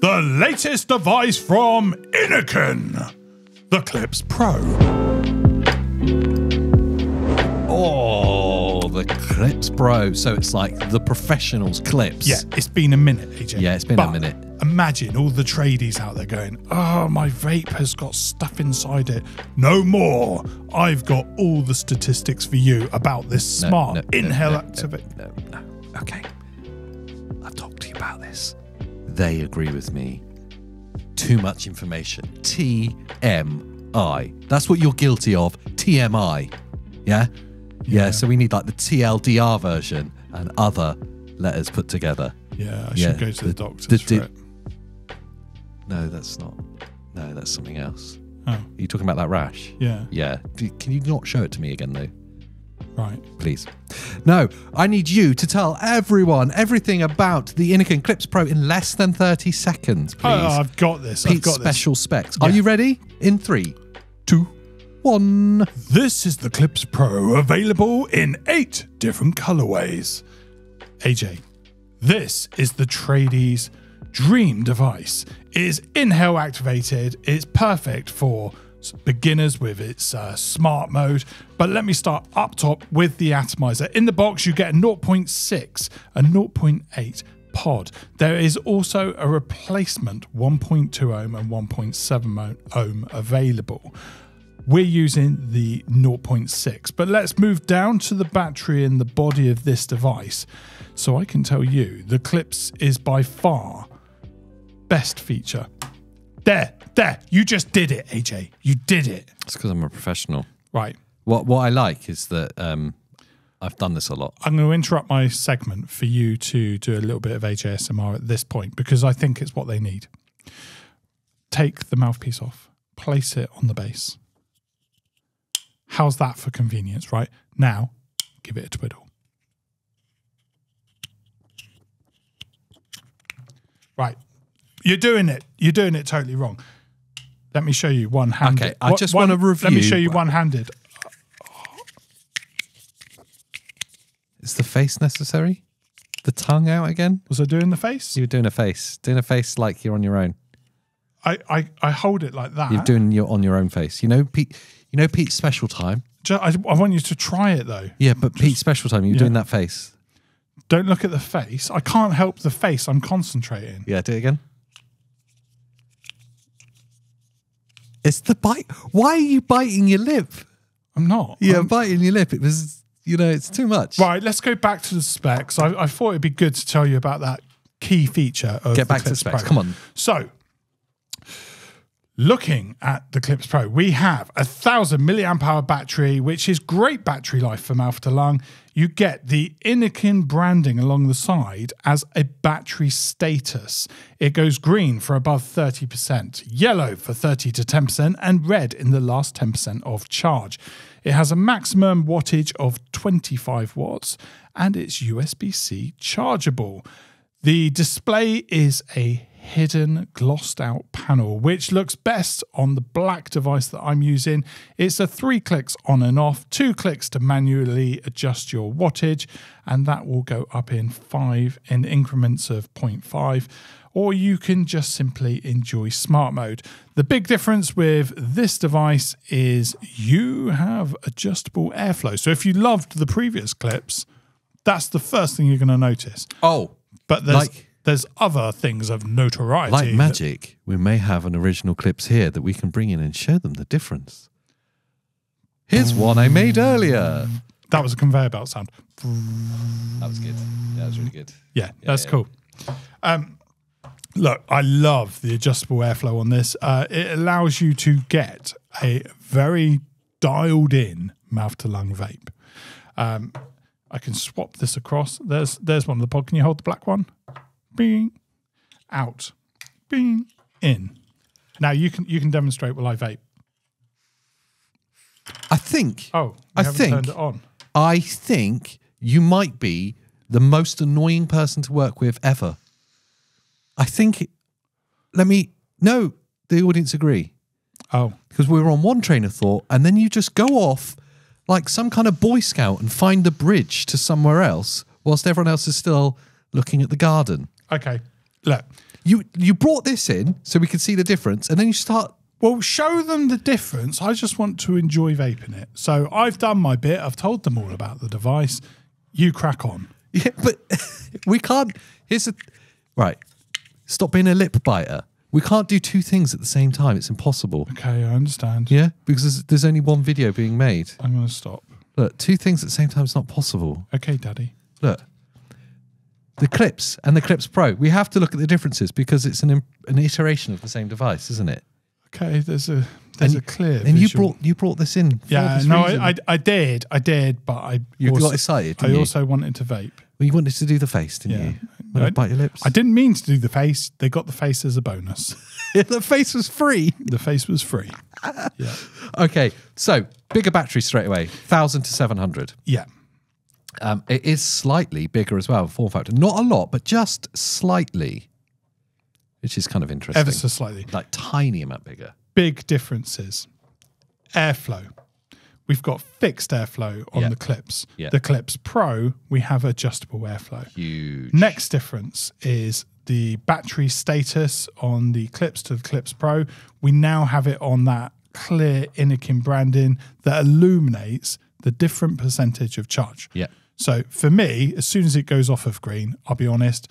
The latest device from Innokin, the Klypse Pro. Oh, the Klypse Pro. So it's like the professionals' Klypse. Yeah, it's been a minute, AJ. Yeah, it's been a minute. Imagine all the tradies out there going, oh, my vape has got stuff inside it. No more. I've got all the statistics for you about this smart inhale activate. Okay. I've talked to you about this. They agree with me. Too much information. TMI. That's what you're guilty of. TMI. Yeah? Yeah, so we need like the TLDR version and other letters put together. Yeah, I should go to the doctor for it. No, that's not. No, that's something else. Oh. Are you talking about that rash? Yeah. Yeah. Can you not show it to me again, though? Right. Please. No, I need you to tell everyone everything about the Innokin Klypse Pro in less than 30 seconds, please. Oh, I've got this. Pete's special specs. Yeah. Are you ready? In 3, 2, 1. This is the Klypse Pro, available in 8 different colorways. AJ, this is the tradies' dream device. It is inhale activated. It's perfect for beginners with its smart mode. But let me start up top with the atomizer. In the box, you get a 0.6 and 0.8 pod. There is also a replacement 1.2 ohm and 1.7 ohm available. We're using the 0.6, but let's move down to the battery in the body of this device. So I can tell you the Klypse is by far best feature. There, you just did it, AJ. You did it. It's because I'm a professional. Right. What I like is that I've done this a lot. I'm going to interrupt my segment for you to do a little bit of ASMR at this point, because I think it's what they need. Take the mouthpiece off. Place it on the bass. How's that for convenience, right? Now, give it a twiddle. Right. You're doing it. You're doing it totally wrong. Let me show you one-handed. Okay, I just want to review. Let me show you one-handed. Is the face necessary? The tongue out again? Was I doing the face? You were doing a face. Doing a face like you're on your own. I hold it like that. You're doing your on your own face. You know Pete's special time. I want you to try it though. Yeah, but Pete's special time. You're doing that face. Don't look at the face. I can't help the face. I'm concentrating. Yeah, do it again. It's the bite. Why are you biting your lip? I'm not. Yeah, I'm biting your lip. It was, you know, it's too much. Right, let's go back to the specs. I thought it'd be good to tell you about that key feature of Get back to the specs. Pro. Come on. So, looking at the Klypse Pro, we have a 1,000 mAh battery, which is great battery life from mouth to lung. You get the Innokin branding along the side as a battery status. It goes green for above 30%, yellow for 30 to 10%, and red in the last 10% of charge. It has a maximum wattage of 25 watts, and it's USB-C chargeable. The display is a hidden glossed out panel, which looks best on the black device that I'm using. It's a 3 clicks on and off, 2 clicks to manually adjust your wattage, and that will go up in 5 in increments of 0.5, or you can just simply enjoy smart mode. The big difference with this device is you have adjustable airflow. So if you loved the previous Klypse, that's the first thing you're going to notice. Oh, but there's other things of notoriety. Like magic, we may have an original Klypse here that we can bring in and show them the difference. Here's one I made earlier. That was a conveyor belt sound. That was good. That was really good. Yeah, that's cool. Look, I love the adjustable airflow on this. It allows you to get a very dialed in mouth-to-lung vape. I can swap this across. There's one of the pod. Can you hold the black one? Bing, out, bing, in. Now you can demonstrate while I vape. I think. Oh, I think. Turned it on. I think you might be the most annoying person to work with ever. I think. No, the audience agree. Oh, because we were on one train of thought, and then you just go off like some kind of Boy Scout and find the bridge to somewhere else, whilst everyone else is still looking at the garden. Okay, look. You brought this in so we could see the difference, and then you start... Well, show them the difference. I just want to enjoy vaping it. So I've done my bit. I've told them all about the device. You crack on. Yeah, but we can't... Here's a... Right. Stop being a lip biter. We can't do two things at the same time. It's impossible. Okay, I understand. Yeah, because there's only one video being made. I'm going to stop. Look, two things at the same time is not possible. Okay, Daddy. Look, the Klypse and the Klypse Pro. We have to look at the differences because it's an iteration of the same device, isn't it? Okay, there's a clear. And you brought this in. Yeah, no, I did, but you got excited. Didn't you? Also wanted to vape. Well, you wanted to do the face, didn't you? No, bite your lips. I didn't mean to do the face. They got the face as a bonus. The face was free. The face was free. Yeah. Okay, so bigger battery straight away, 1,000 to 700. Yeah. It is slightly bigger as well, form factor. Not a lot, but just slightly. Which is kind of interesting. Ever so slightly. Like tiny amount bigger. Big differences. Airflow. We've got fixed airflow on the Klypse. Yeah. The Klypse Pro, we have adjustable airflow. Huge. Next difference is the battery status on the Klypse to the Klypse Pro. We now have it on that clear Innokin branding that illuminates the different percentage of charge. Yeah. So for me, as soon as it goes off of green, I'll be honest,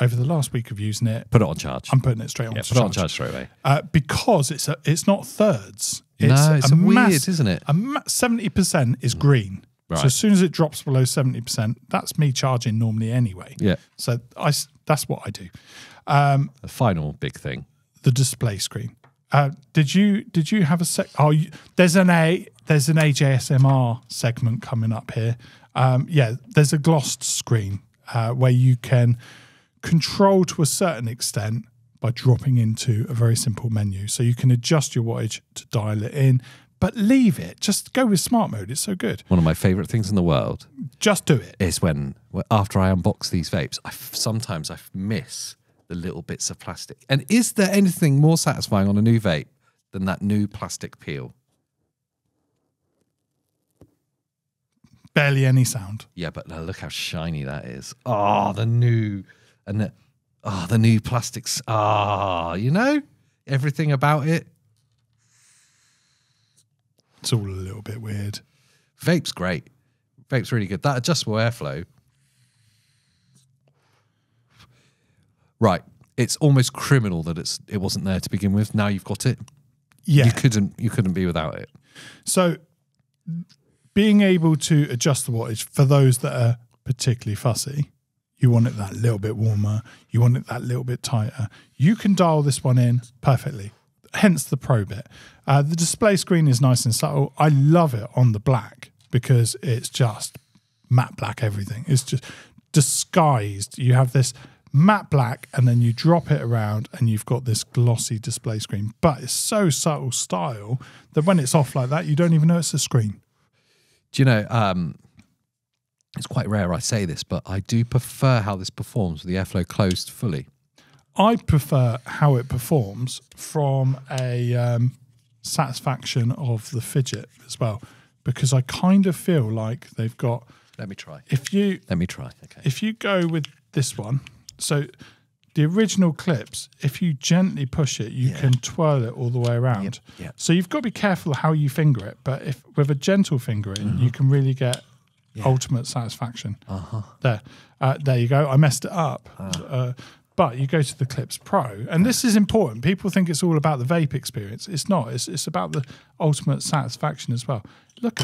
over the last week of using it, put it on charge. I'm putting it straight on charge. Put it on charge straight away. Because it's not thirds. It's a weird, isn't it? 70% is green. Right. So as soon as it drops below 70%, that's me charging normally anyway. Yeah. So that's what I do. The final big thing. The display screen. Did you have a sec? Oh, there's an ASMR segment coming up here. Yeah, there's a glossed screen where you can control to a certain extent by dropping into a very simple menu. So you can adjust your wattage to dial it in, but leave it. Just go with smart mode. It's so good. One of my favourite things in the world. Just do it. Is when, after I unbox these vapes, sometimes I miss the little bits of plastic. And is there anything more satisfying on a new vape than that new plastic peel? Barely any sound. Yeah, but look how shiny that is. Ah, oh, the new plastics. Ah, oh, you know, everything about it. It's all a little bit weird. Vape's great. Vape's really good. That adjustable airflow. Right, it's almost criminal that it wasn't there to begin with. Now you've got it. Yeah, you couldn't be without it. So. Being able to adjust the wattage for those that are particularly fussy, you want it that little bit warmer, you want it that little bit tighter. You can dial this one in perfectly, hence the Pro bit. The display screen is nice and subtle. I love it on the black because it's just matte black everything. It's just disguised. You have this matte black and then you drop it around and you've got this glossy display screen. But it's so subtle style that when it's off like that, you don't even know it's a screen. Do you know, it's quite rare I say this, but I do prefer how this performs with the airflow closed fully. I prefer how it performs from a satisfaction of the fidget as well, because I kind of feel like they've got... Let me try. Let me try. Okay. If you go with this one, so the original Klypse, if you gently push it, you can twirl it all the way around. Yep. So you've got to be careful how you finger it, but if with a gentle fingering, you can really get ultimate satisfaction. There you go. I messed it up. But you go to the Klypse Pro, and this is important. People think it's all about the vape experience. It's not. It's about the ultimate satisfaction as well. Look,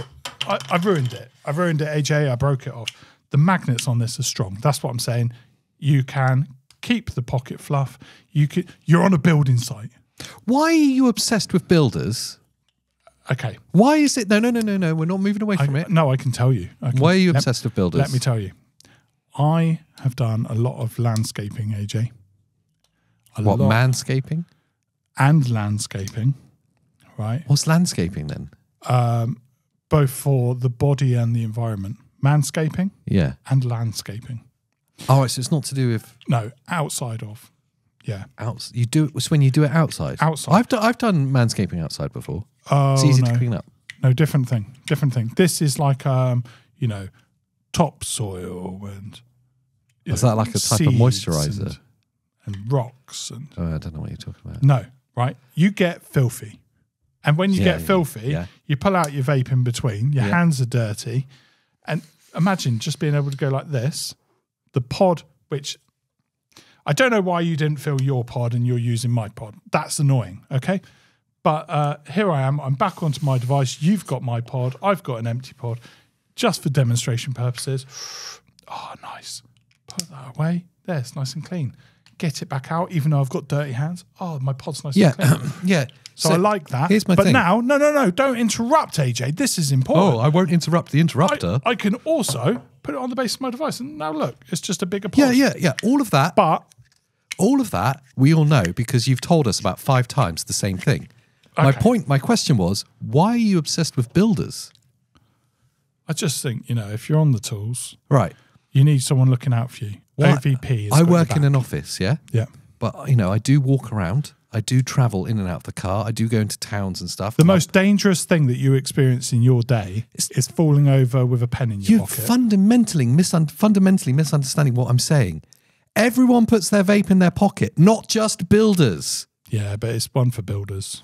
I've ruined it. I've ruined it, AJ. I broke it off. The magnets on this are strong. That's what I'm saying. You can... keep the pocket fluff. You're on a building site. Why are you obsessed with builders? Okay. Why is it? No. We're not moving away from it. No, I can tell you. Why are you obsessed with builders? Let me tell you. I have done a lot of landscaping, AJ. What, manscaping? And landscaping, right? What's landscaping then? Both for the body and the environment. Manscaping? Yeah. And landscaping. Oh, so it's not to do with... No, outside of. Yeah. You do it, it's when you do it outside. Outside. I've done manscaping outside before. Oh, it's easy to clean up. No, different thing. Different thing. This is like, you know, topsoil and... Is that like a type of moisturizer? and rocks and. Oh, I don't know what you're talking about. No, right? You get filthy, and when you get filthy, you pull out your vape in between. Your hands are dirty, and imagine just being able to go like this. The pod, which I don't know why you didn't fill your pod and you're using my pod. That's annoying. Okay, but here I am. I'm back onto my device. You've got my pod. I've got an empty pod. Just for demonstration purposes. Oh, nice. Put that away. There, it's nice and clean. Get it back out, even though I've got dirty hands. Oh, my pod's nice and clean. So I like that. Here's my thing. Now, no, don't interrupt, AJ. This is important. Oh, I won't interrupt the interrupter. I can also put it on the base of my device. And now look, it's just a bigger pod. Yeah. All of that. But all of that, we all know, because you've told us about 5 times the same thing. Okay. My question was, why are you obsessed with builders? I just think, you know, if you're on the tools, right, you need someone looking out for you. Well, OVP is. I work in an office, yeah. But, you know, I do walk around. I do travel in and out of the car. I do go into towns and stuff. The most dangerous thing that you experience in your day is falling over with a pen in your pocket. You're fundamentally misunderstanding what I'm saying. Everyone puts their vape in their pocket, not just builders. Yeah, but it's one for builders.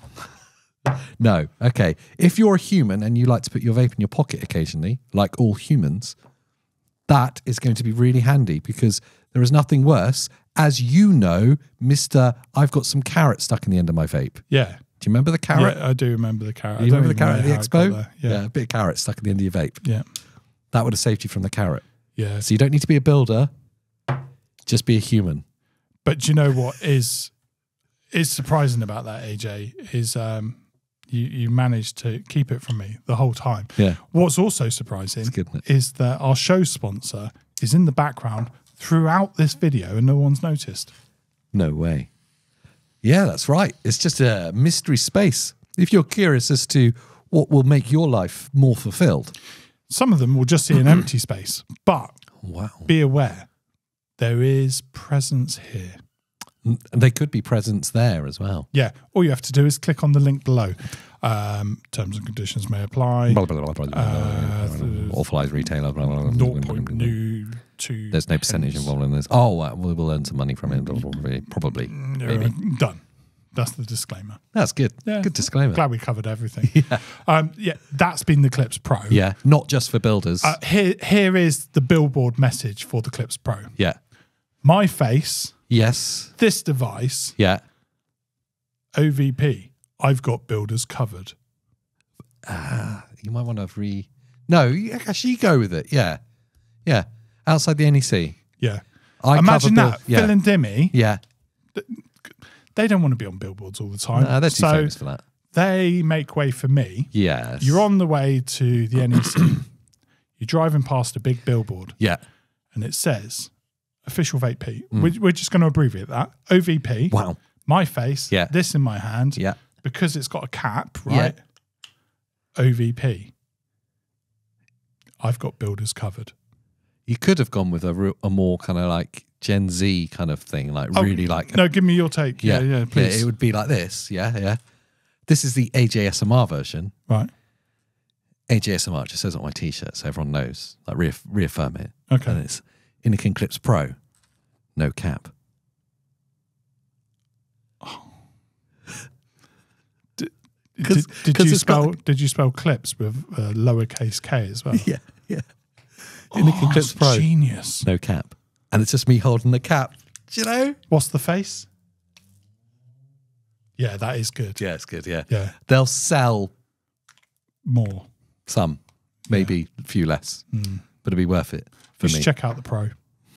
No. Okay. If you're a human and you like to put your vape in your pocket occasionally, like all humans, that is going to be really handy because there is nothing worse. As you know, Mr. I've got some carrot stuck in the end of my vape. Yeah. Do you remember the carrot? Yeah, I do remember the carrot. You remember the carrot at the expo? Yeah, a bit of carrot stuck at the end of your vape. Yeah. That would have saved you from the carrot. Yeah. So you don't need to be a builder. Just be a human. But do you know what is surprising about that, AJ, is... You managed to keep it from me the whole time. Yeah. What's also surprising is that our show sponsor is in the background throughout this video and no one's noticed. No way. Yeah, that's right. It's just a mystery space. If you're curious as to what will make your life more fulfilled. Some of them will just see an empty space. But be aware, there is presence here. And they could be presents there as well. Yeah. All you have to do is click on the link below. Terms and conditions may apply. Authorized retailer. 0.02. There's no percentage involved in this. Oh, we'll earn some money from it. Probably. Maybe. Done. That's the disclaimer. That's good. Yeah. Good disclaimer. Glad we covered everything. Yeah. That's been the Klypse Pro. Yeah. Not just for builders. Here is the billboard message for the Klypse Pro. Yeah. My face... Yes. This device. Yeah. OVP. I've got builders covered. You might want to No, actually, you go with it. Yeah. Yeah. Outside the NEC. Yeah. Imagine that. Phil and Dimmy. Yeah. They don't want to be on billboards all the time. No, they're too famous for that. They make way for me. Yes. You're on the way to the NEC. You're driving past a big billboard. Yeah. And it says... Official vape Pete. We're just going to abbreviate that. OVP. Wow. My face. Yeah. This in my hand. Yeah. Because it's got a cap, right? Yeah. OVP. I've got builders covered. You could have gone with a more kind of like Gen Z kind of thing, like No, give me your take. Yeah, please. Yeah, it would be like this. Yeah. This is the AJSMR version, right? AJSMR just says on my T-shirt, so everyone knows. Like reaffirm it. Okay. And it's Innokin Klypse Pro, no cap. Did you spell Klypse with lowercase k as well? Yeah. Innokin Klypse Pro, genius. No cap, and it's just me holding the cap. Do you know what's the face? Yeah, that is good. Yeah, it's good. Yeah. They'll sell more. Some, maybe a few less, but it'll be worth it. Just check out the Pro.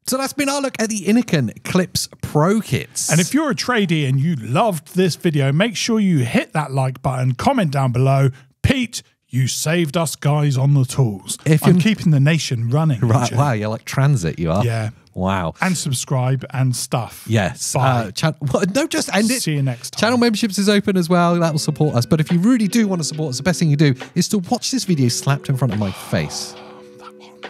So that's been our look at the Innokin Klypse Pro kits. And if you're a tradie and you loved this video, make sure you hit that like button, comment down below. Pete, you saved us guys on the tools. I'm keeping the nation running. Right, wow, you're like transit, you are. Yeah. Wow. And subscribe and stuff. Yes. Just end it. See you next time. Channel memberships is open as well. That will support us. But if you really do want to support us, the best thing you do is to watch this video slapped in front of my face.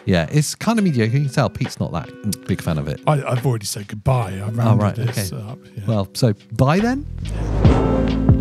Yeah, it's kind of mediocre. You can tell Pete's not that big fan of it. I've already said goodbye. I rounded this up. Yeah. Well, so bye then?